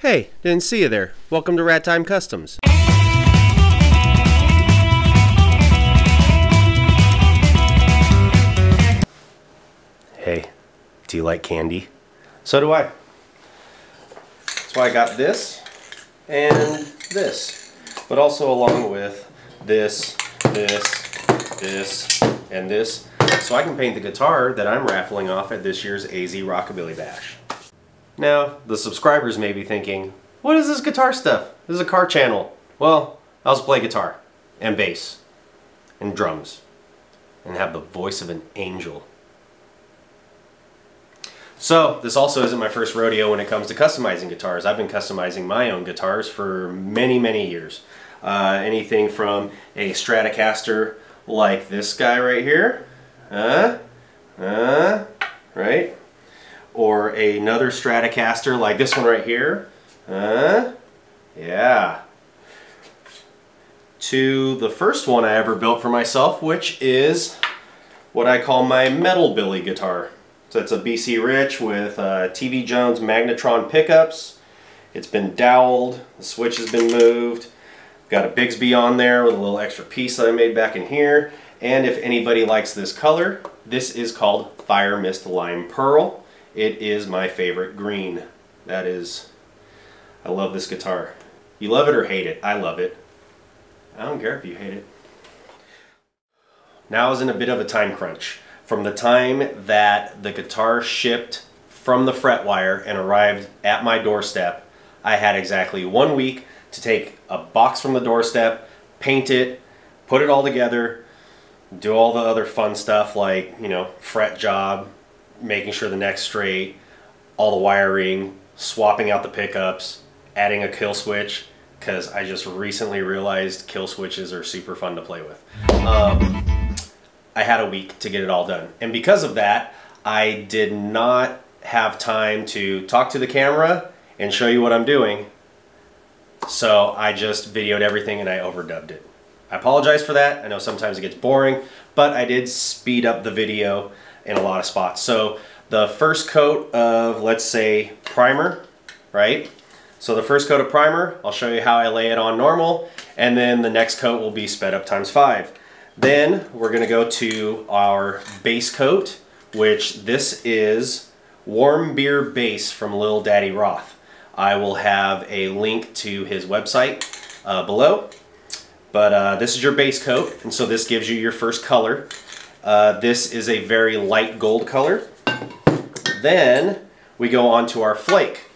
Hey, didn't see you there. Welcome to Rad Time Customs. Hey, do you like candy? So do I. That's why I got this and this, but also along with this, this, and this, so I can paint the guitar that I'm raffling off at this year's AZ Rockabilly Bash. Now, the subscribers may be thinking, what is this guitar stuff? This is a car channel. Well, I also play guitar, and bass, and drums, and have the voice of an angel. So, this also isn't my first rodeo when it comes to customizing guitars. I've been customizing my own guitars for many, many years. Anything from a Stratocaster like this guy right here, right? Or another Stratocaster like this one right here, yeah, to the first one I ever built for myself, which is what I call my metal Billy guitar. So it's a BC Rich with TV Jones Magnetron pickups. It's been doweled, the switch has been moved, got a Bigsby on there with a little extra piece that I made back in here. And if anybody likes this color, this is called Fire Mist Lime Pearl. It is my favorite green. That is, I love this guitar. You love it or hate it, I love it. I don't care if you hate it. Now I was in a bit of a time crunch. From the time that the guitar shipped from the Fret Wire and arrived at my doorstep, I had exactly 1 week to take a box from the doorstep, paint it, put it all together, do all the other fun stuff like, you know, fret job, making sure the neck's straight, all the wiring, swapping out the pickups, adding a kill switch, because I just recently realized kill switches are super fun to play with. I had a week to get it all done. And because of that, I did not have time to talk to the camera and show you what I'm doing. So I just videoed everything and I overdubbed it. I apologize for that. I know sometimes it gets boring, but I did speed up the video in a lot of spots. So the first coat of, let's say, primer, right? So the first coat of primer, I'll show you how I lay it on normal, and then the next coat will be sped up ×5. Then we're gonna go to our base coat, which this is Warm Beer Base from Lil Daddy Roth. I will have a link to his website below, but this is your base coat, and so this gives you your first color. This is a very light gold color. Then we go on to our flake.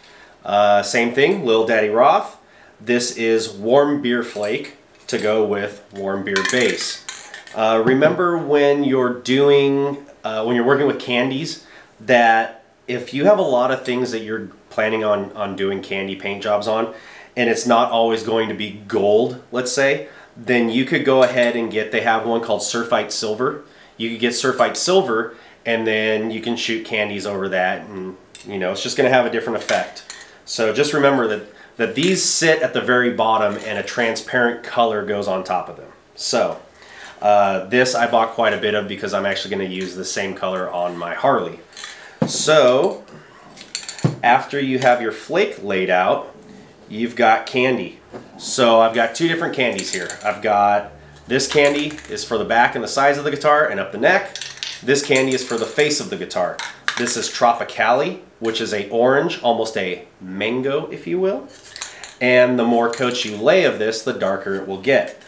Same thing, Lil Daddy Roth. This is Warm Beer Flake to go with Warm Beer Base. Remember when you're doing, when you're working with candies, that if you have a lot of things that you're planning on doing candy paint jobs on, and it's not always going to be gold, let's say, then you could go ahead and get, they have one called Surfite Silver. You could get Surfite Silver, and then you can shoot candies over that, and you know, it's just gonna have a different effect. So just remember that these sit at the very bottom and a transparent color goes on top of them. So this I bought quite a bit of because I'm actually gonna use the same color on my Harley. So after you have your flake laid out, you've got candy. So I've got two different candies here. I've got this candy is for the back and the sides of the guitar and up the neck. This candy is for the face of the guitar. This is Tropicali, which is a orange, almost a mango, if you will. And the more coats you lay of this, the darker it will get.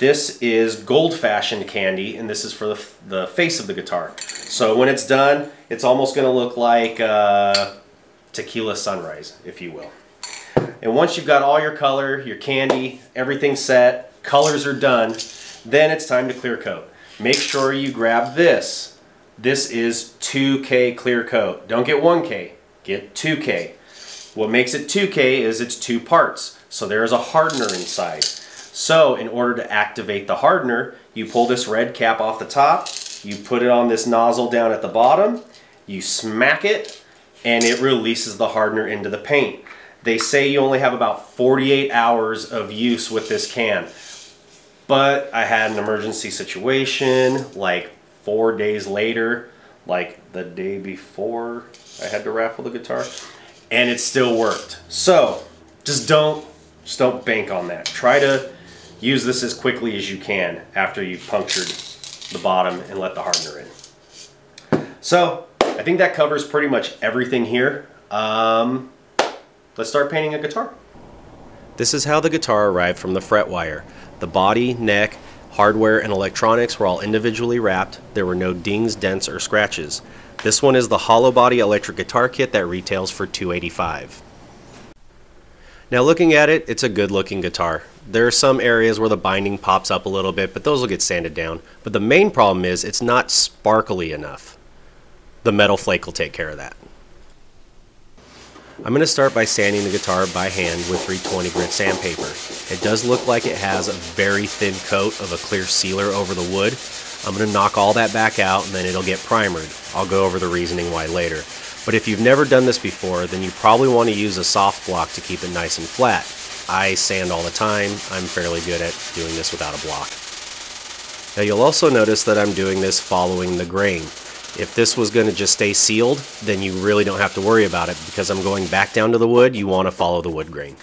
This is gold-fashioned candy, and this is for the face of the guitar. So when it's done, it's almost gonna look like Tequila Sunrise, if you will. And once you've got all your color, your candy, everything set, colors are done, then it's time to clear coat. Make sure you grab this. This is 2K clear coat. Don't get 1K, get 2K. What makes it 2K is it's two parts, so there is a hardener inside. So in order to activate the hardener, you pull this red cap off the top, you put it on this nozzle down at the bottom, you smack it, and it releases the hardener into the paint. They say you only have about 48 hours of use with this can. But I had an emergency situation like 4 days later, like the day before I had to raffle the guitar, and it still worked. So just don't bank on that. Try to use this as quickly as you can after you've punctured the bottom and let the hardener in. So I think that covers pretty much everything here. Let's start painting a guitar. This is how the guitar arrived from the Fret Wire. The body, neck, hardware, and electronics were all individually wrapped. There were no dings, dents, or scratches. This one is the hollow body electric guitar kit that retails for $285. Now looking at it, it's a good looking guitar. There are some areas where the binding pops up a little bit, but those will get sanded down. But the main problem is it's not sparkly enough. The metal flake will take care of that. I'm going to start by sanding the guitar by hand with 320 grit sandpaper. It does look like it has a very thin coat of a clear sealer over the wood. I'm going to knock all that back out and then it'll get primered. I'll go over the reasoning why later. But if you've never done this before, then you probably want to use a soft block to keep it nice and flat. I sand all the time. I'm fairly good at doing this without a block. Now you'll also notice that I'm doing this following the grain. If this was going to just stay sealed, then you really don't have to worry about it because I'm going back down to the wood. You want to follow the wood grain.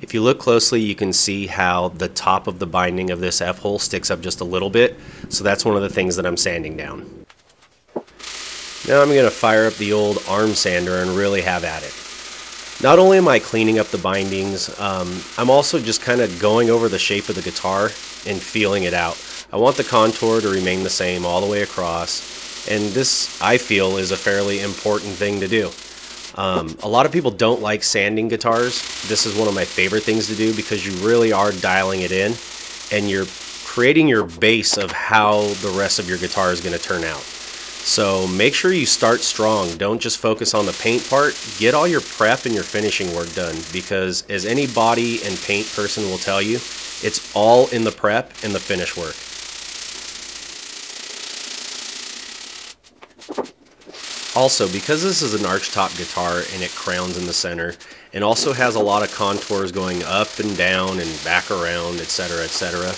If you look closely, you can see how the top of the binding of this F-hole sticks up just a little bit. So that's one of the things that I'm sanding down. Now I'm going to fire up the old arm sander and really have at it. Not only am I cleaning up the bindings, I'm also just kind of going over the shape of the guitar and feeling it out. I want the contour to remain the same all the way across, and this, I feel, is a fairly important thing to do. A lot of people don't like sanding guitars. This is one of my favorite things to do because you really are dialing it in, and you're creating your base of how the rest of your guitar is going to turn out. So make sure you start strong. Don't just focus on the paint part. Get all your prep and your finishing work done, because as any body and paint person will tell you, it's all in the prep and the finish work. Also, because this is an archtop guitar and it crowns in the center, and also has a lot of contours going up and down and back around, etc., etc.,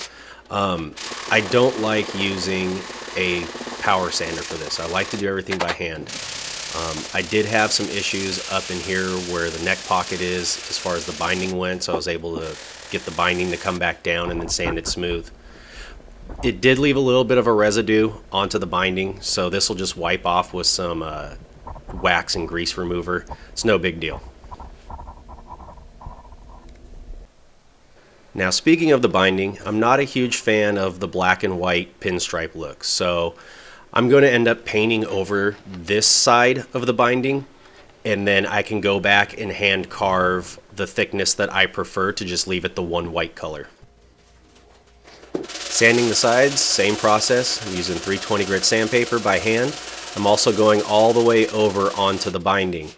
I don't like using a power sander for this. I like to do everything by hand. I did have some issues up in here where the neck pocket is as far as the binding went, so I was able to get the binding to come back down and then sand it smooth. It did leave a little bit of a residue onto the binding, so this will just wipe off with some wax and grease remover. It's no big deal. Now, speaking of the binding, I'm not a huge fan of the black and white pinstripe look, so I'm going to end up painting over this side of the binding, and then I can go back and hand carve the thickness that I prefer to just leave it the one white color. Sanding the sides, same process. I'm using 320 grit sandpaper by hand. I'm also going all the way over onto the binding.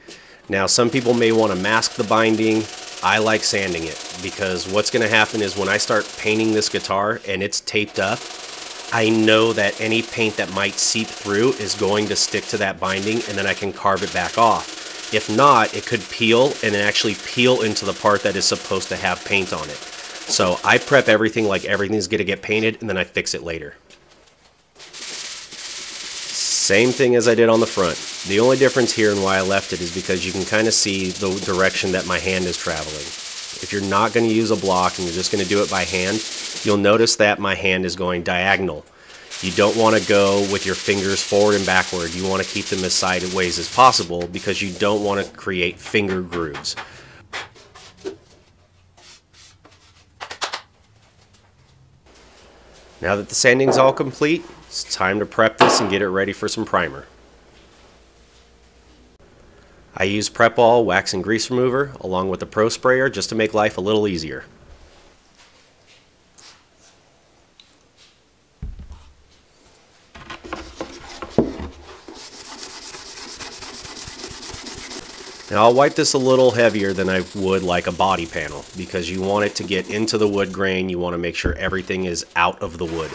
Now, some people may want to mask the binding. I like sanding it, because what's going to happen is when I start painting this guitar and it's taped up, I know that any paint that might seep through is going to stick to that binding, and then I can carve it back off. If not, it could peel and then actually peel into the part that is supposed to have paint on it. So I prep everything like everything's going to get painted, and then I fix it later. Same thing as I did on the front. The only difference here and why I left it is because you can kind of see the direction that my hand is traveling. If you're not going to use a block and you're just going to do it by hand, you'll notice that my hand is going diagonal. You don't want to go with your fingers forward and backward. You want to keep them as sideways as possible because you don't want to create finger grooves. Now that the sanding's all complete, it's time to prep this and get it ready for some primer. I use Prep All wax and grease remover along with the Pro Sprayer just to make life a little easier. Now I'll wipe this a little heavier than I would like a body panel, because you want it to get into the wood grain. You want to make sure everything is out of the wood.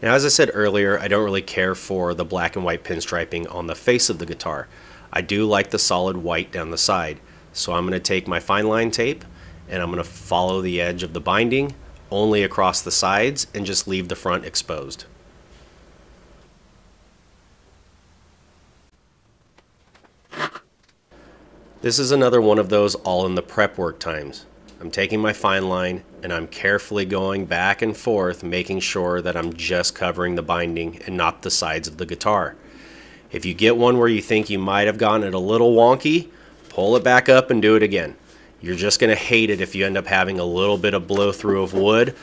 Now, as I said earlier, I don't really care for the black and white pinstriping on the face of the guitar. I do like the solid white down the side. So I'm going to take my fine line tape and I'm going to follow the edge of the binding only across the sides and just leave the front exposed. This is another one of those all in the prep work times. I'm taking my fine line and I'm carefully going back and forth, making sure that I'm just covering the binding and not the sides of the guitar. If you get one where you think you might have gotten it a little wonky, pull it back up and do it again. You're just going to hate it if you end up having a little bit of blow through of wood,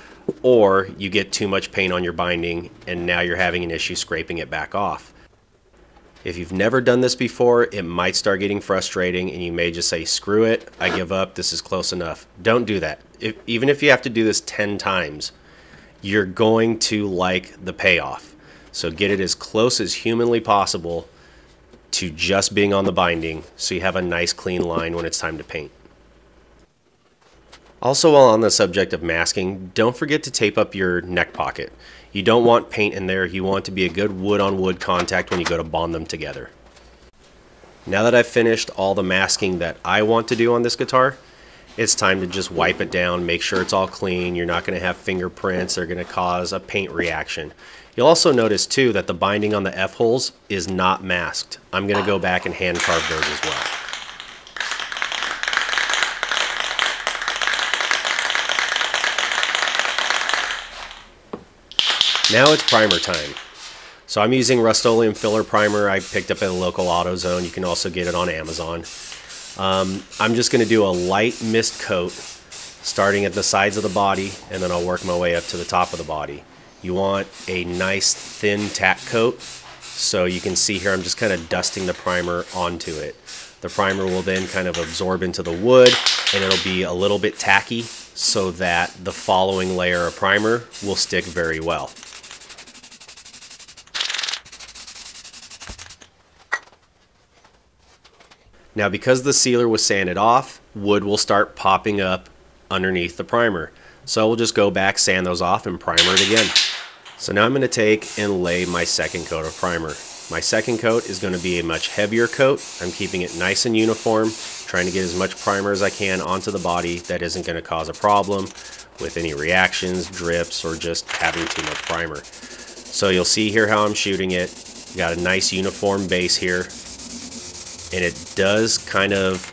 or you get too much paint on your binding and now you're having an issue scraping it back off. If you've never done this before, it might start getting frustrating and you may just say, screw it, I give up, this is close enough. Don't do that. Even if you have to do this 10 times, you're going to like the payoff. So get it as close as humanly possible to just being on the binding so you have a nice clean line when it's time to paint. Also, while on the subject of masking, don't forget to tape up your neck pocket. You don't want paint in there. You want to be a good wood-on-wood contact when you go to bond them together. Now that I've finished all the masking that I want to do on this guitar, it's time to just wipe it down, make sure it's all clean. You're not going to have fingerprints. They're going to cause a paint reaction. You'll also notice too that the binding on the F-holes is not masked. I'm going to go back and hand carve those as well. Now it's primer time. So I'm using Rust-Oleum filler primer I picked up at a local AutoZone. You can also get it on Amazon. I'm just going to do a light mist coat starting at the sides of the body, and then I'll work my way up to the top of the body. You want a nice thin tack coat. So you can see here I'm just kind of dusting the primer onto it. The primer will then kind of absorb into the wood and it'll be a little bit tacky so that the following layer of primer will stick very well. Now, because the sealer was sanded off, wood will start popping up underneath the primer. So we'll just go back, sand those off, and primer it again. So now I'm going to take and lay my second coat of primer. My second coat is going to be a much heavier coat. I'm keeping it nice and uniform, trying to get as much primer as I can onto the body that isn't going to cause a problem with any reactions, drips, or just having too much primer. So you'll see here how I'm shooting it. Got a nice uniform base here. And it does kind of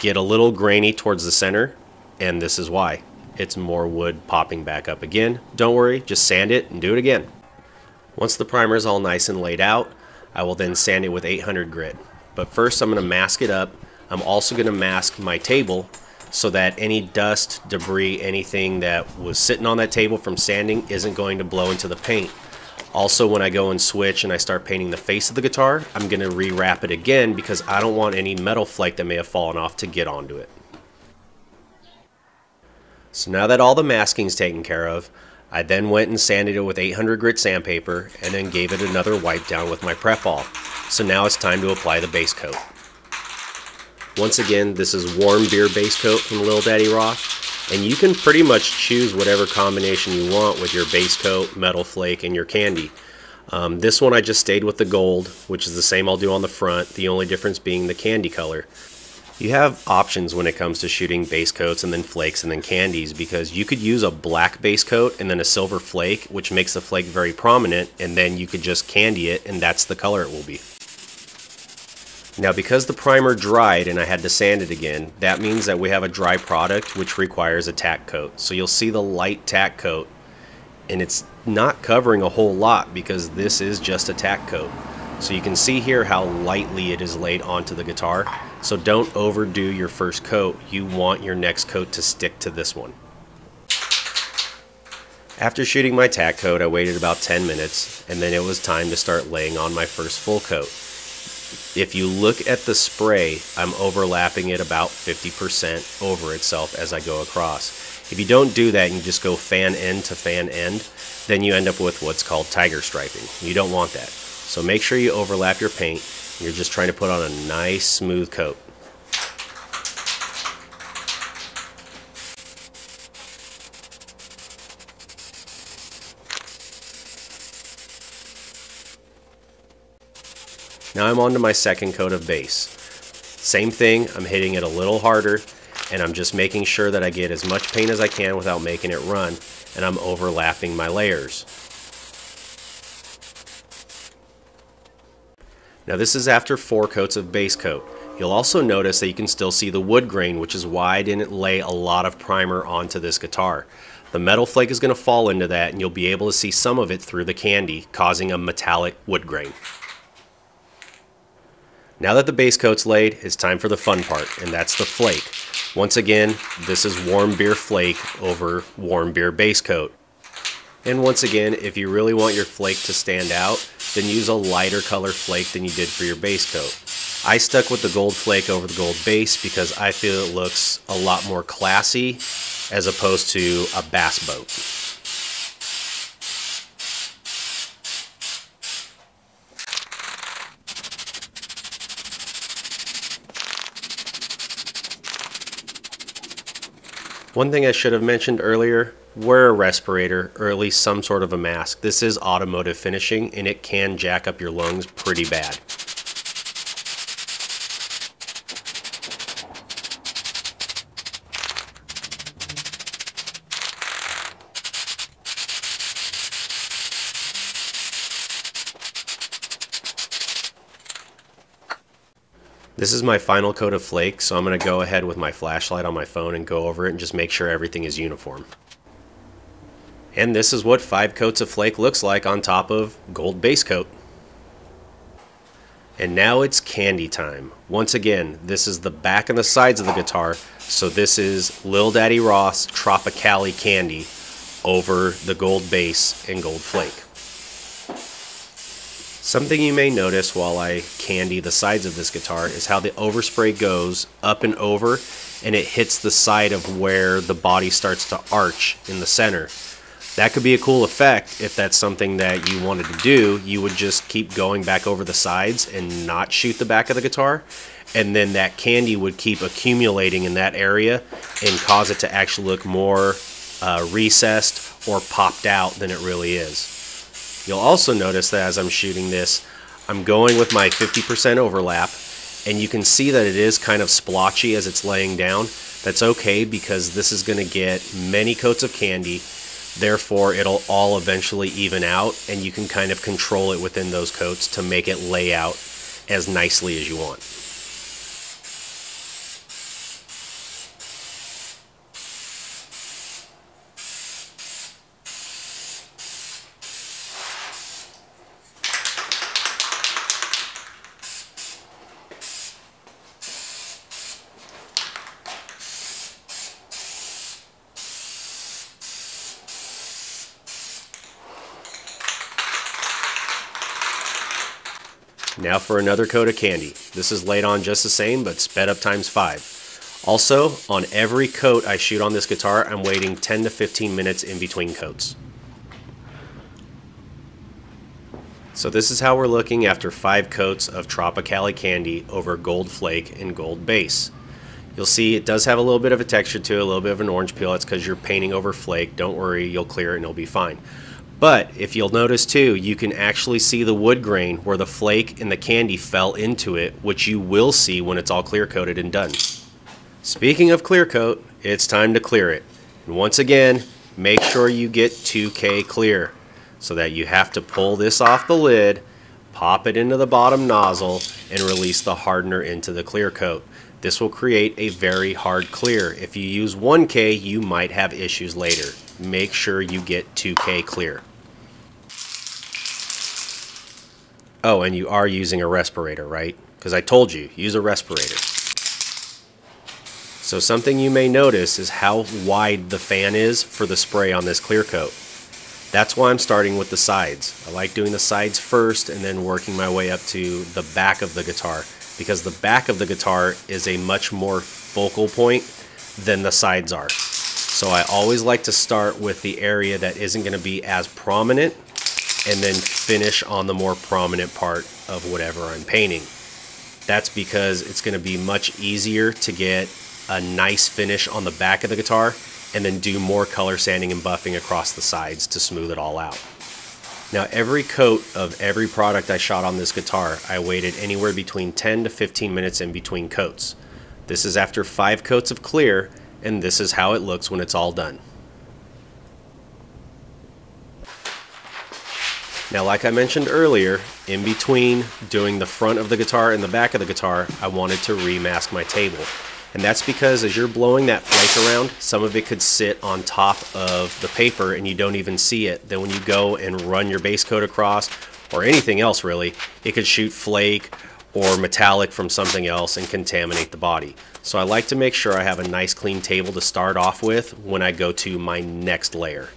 get a little grainy towards the center, and this is why. It's more wood popping back up again. Don't worry, just sand it and do it again. Once the primer is all nice and laid out, I will then sand it with 800 grit. But first I'm going to mask it up. I'm also going to mask my table so that any dust, debris, anything that was sitting on that table from sanding isn't going to blow into the paint. Also, when I go and switch and I start painting the face of the guitar, I'm going to rewrap it again because I don't want any metal flake that may have fallen off to get onto it. So now that all the masking's taken care of, I then went and sanded it with 800 grit sandpaper and then gave it another wipe down with my Prep All. So now it's time to apply the base coat. Once again, this is warm beer base coat from Lil Daddy Roth. And you can pretty much choose whatever combination you want with your base coat, metal flake, and your candy. This one I just stayed with the gold, which is the same I'll do on the front, the only difference being the candy color. You have options when it comes to shooting base coats and then flakes and then candies, because you could use a black base coat and then a silver flake, which makes the flake very prominent, and then you could just candy it and that's the color it will be. Now, because the primer dried and I had to sand it again, that means that we have a dry product which requires a tack coat. So you'll see the light tack coat, and it's not covering a whole lot because this is just a tack coat. So you can see here how lightly it is laid onto the guitar. So don't overdo your first coat. You want your next coat to stick to this one. After shooting my tack coat, I waited about 10 minutes, and then it was time to start laying on my first full coat. If you look at the spray, I'm overlapping it about 50% over itself as I go across. If you don't do that and you just go fan end to fan end, then you end up with what's called tiger striping. You don't want that. So make sure you overlap your paint. You're just trying to put on a nice smooth coat. Now I'm on to my second coat of base. Same thing, I'm hitting it a little harder, and I'm just making sure that I get as much paint as I can without making it run, and I'm overlapping my layers. Now this is after 4 coats of base coat. You'll also notice that you can still see the wood grain, which is why I didn't lay a lot of primer onto this guitar. The metal flake is going to fall into that and you'll be able to see some of it through the candy, causing a metallic wood grain. Now that the base coat's laid, it's time for the fun part, and that's the flake. Once again, this is warm beer flake over warm beer base coat. And once again, if you really want your flake to stand out, then use a lighter color flake than you did for your base coat. I stuck with the gold flake over the gold base because I feel it looks a lot more classy as opposed to a bass boat. One thing I should have mentioned earlier, wear a respirator or at least some sort of a mask. This is automotive finishing and it can jack up your lungs pretty bad. This is my final coat of flake, so I'm going to go ahead with my flashlight on my phone and go over it and just make sure everything is uniform. And this is what 5 coats of flake looks like on top of gold base coat. And now it's candy time. Once again, this is the back and the sides of the guitar, so this is Lil Daddy Roth's Tropicali candy over the gold base and gold flake. Something you may notice while I candy the sides of this guitar is how the overspray goes up and over and it hits the side of where the body starts to arch in the center. That could be a cool effect if that's something that you wanted to do. You would just keep going back over the sides and not shoot the back of the guitar, and then that candy would keep accumulating in that area and cause it to actually look more recessed or popped out than it really is. You'll also notice that as I'm shooting this, I'm going with my 50% overlap, and you can see that it is kind of splotchy as it's laying down. That's okay because this is going to get many coats of candy, therefore it'll all eventually even out, and you can kind of control it within those coats to make it lay out as nicely as you want. Now for another coat of candy. This is laid on just the same, but sped up times 5. Also, on every coat I shoot on this guitar, I'm waiting 10 to 15 minutes in between coats. So this is how we're looking after 5 coats of Tropicali candy over gold flake and gold base. You'll see it does have a little bit of a texture to it, a little bit of an orange peel. That's because you're painting over flake. Don't worry, you'll clear it and it'll be fine. But if you'll notice too, you can actually see the wood grain where the flake and the candy fell into it, which you will see when it's all clear coated and done. Speaking of clear coat, it's time to clear it. And once again, make sure you get 2K clear so that you have to pull this off the lid, pop it into the bottom nozzle, and release the hardener into the clear coat. This will create a very hard clear. If you use 1K, you might have issues later. Make sure you get 2K clear. Oh, and you are using a respirator, right? Because I told you, use a respirator. So something you may notice is how wide the fan is for the spray on this clear coat. That's why I'm starting with the sides. I like doing the sides first and then working my way up to the back of the guitar, because the back of the guitar is a much more focal point than the sides are. So I always like to start with the area that isn't going to be as prominent, and then finish on the more prominent part of whatever I'm painting. That's because it's going to be much easier to get a nice finish on the back of the guitar and then do more color sanding and buffing across the sides to smooth it all out. Now every coat of every product I shot on this guitar, I waited anywhere between 10 to 15 minutes in between coats. This is after 5 coats of clear, and this is how it looks when it's all done. Now, like I mentioned earlier, in between doing the front of the guitar and the back of the guitar, I wanted to remask my table. And that's because as you're blowing that flake around, some of it could sit on top of the paper and you don't even see it. Then when you go and run your base coat across, or anything else really, it could shoot flake or metallic from something else and contaminate the body. So I like to make sure I have a nice clean table to start off with when I go to my next layer.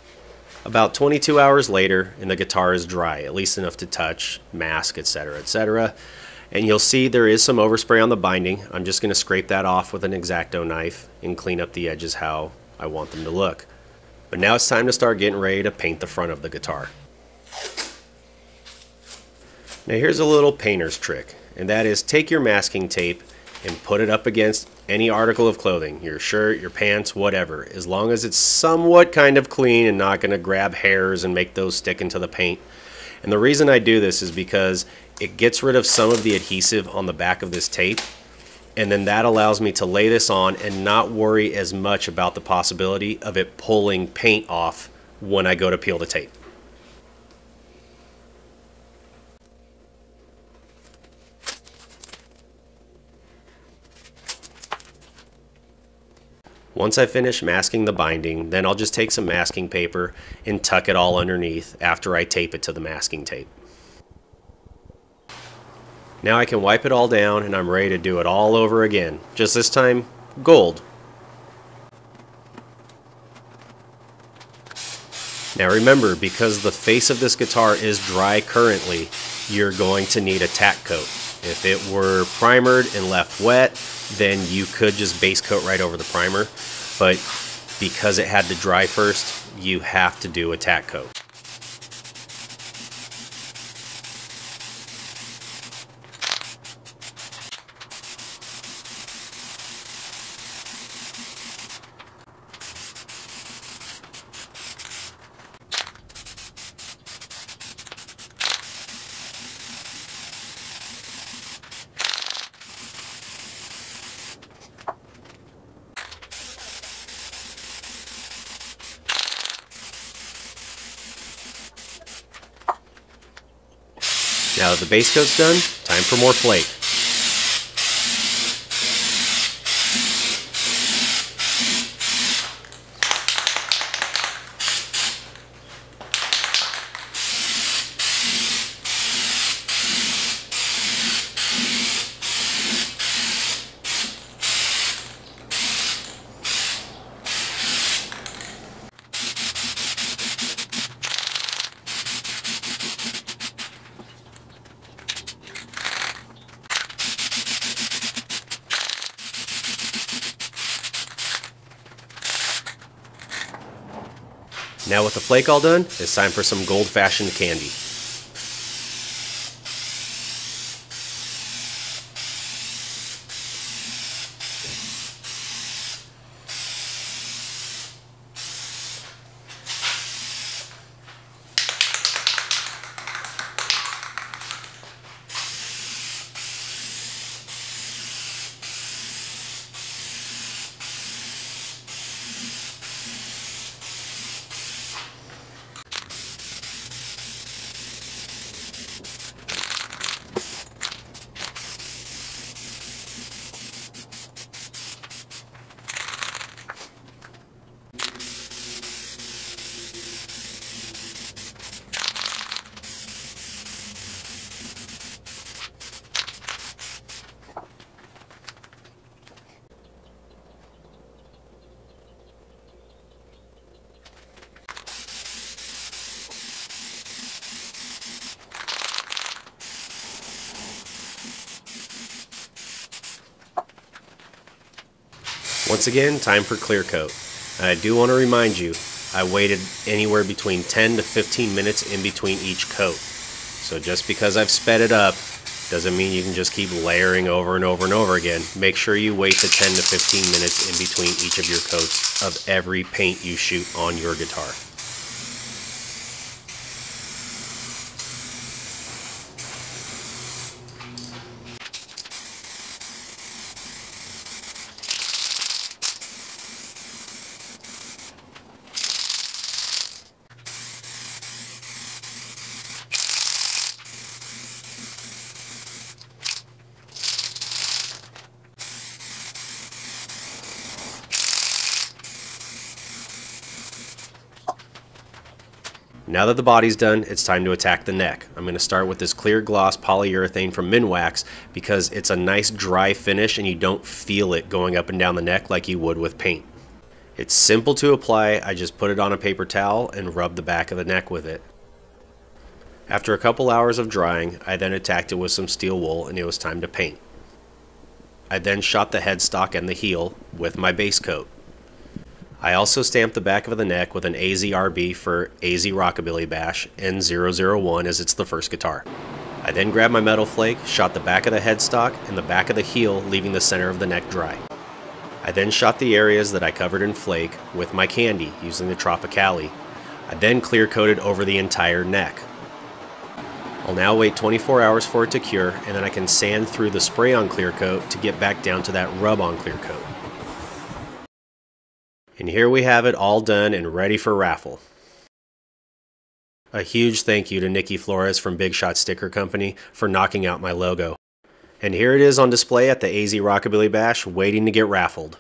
About 22 hours later, and the guitar is dry, at least enough to touch, mask, etc., etc. And you'll see there is some overspray on the binding. I'm just going to scrape that off with an X-Acto knife and clean up the edges how I want them to look. But now it's time to start getting ready to paint the front of the guitar. Now here's a little painter's trick, and that is take your masking tape and put it up against any article of clothing, your shirt, your pants, whatever, as long as it's somewhat kind of clean and not going to grab hairs and make those stick into the paint. And the reason I do this is because it gets rid of some of the adhesive on the back of this tape, and then that allows me to lay this on and not worry as much about the possibility of it pulling paint off when I go to peel the tape. Once I finish masking the binding, then I'll just take some masking paper and tuck it all underneath after I tape it to the masking tape. Now I can wipe it all down and I'm ready to do it all over again, just this time gold. Now remember, because the face of this guitar is dry currently, you're going to need a tack coat. If it were primered and left wet, then you could just base coat right over the primer, but because it had to dry first, you have to do a tack coat. Now that the base coat's done, time for more flake. Now with the flake all done, it's time for some old-fashioned candy. Once again, time for clear coat. And I do want to remind you, I waited anywhere between 10 to 15 minutes in between each coat. So just because I've sped it up, doesn't mean you can just keep layering over and over and over again. Make sure you wait the 10 to 15 minutes in between each of your coats of every paint you shoot on your guitar. Now that the body's done, it's time to attack the neck. I'm going to start with this clear gloss polyurethane from Minwax because it's a nice dry finish and you don't feel it going up and down the neck like you would with paint. It's simple to apply, I just put it on a paper towel and rub the back of the neck with it. After a couple hours of drying, I then attacked it with some steel wool and it was time to paint. I then shot the headstock and the heel with my base coat. I also stamped the back of the neck with an AZ RB for AZ Rockabilly Bash, N001 as it's the first guitar. I then grabbed my metal flake, shot the back of the headstock and the back of the heel, leaving the center of the neck dry. I then shot the areas that I covered in flake with my candy using the Tropicali. I then clear coated over the entire neck. I'll now wait 24 hours for it to cure and then I can sand through the spray on clear coat to get back down to that rub on clear coat. And here we have it all done and ready for raffle. A huge thank you to Nikki Flores from Big Shot Sticker Company for knocking out my logo. And here it is on display at the AZ Rockabilly Bash, waiting to get raffled.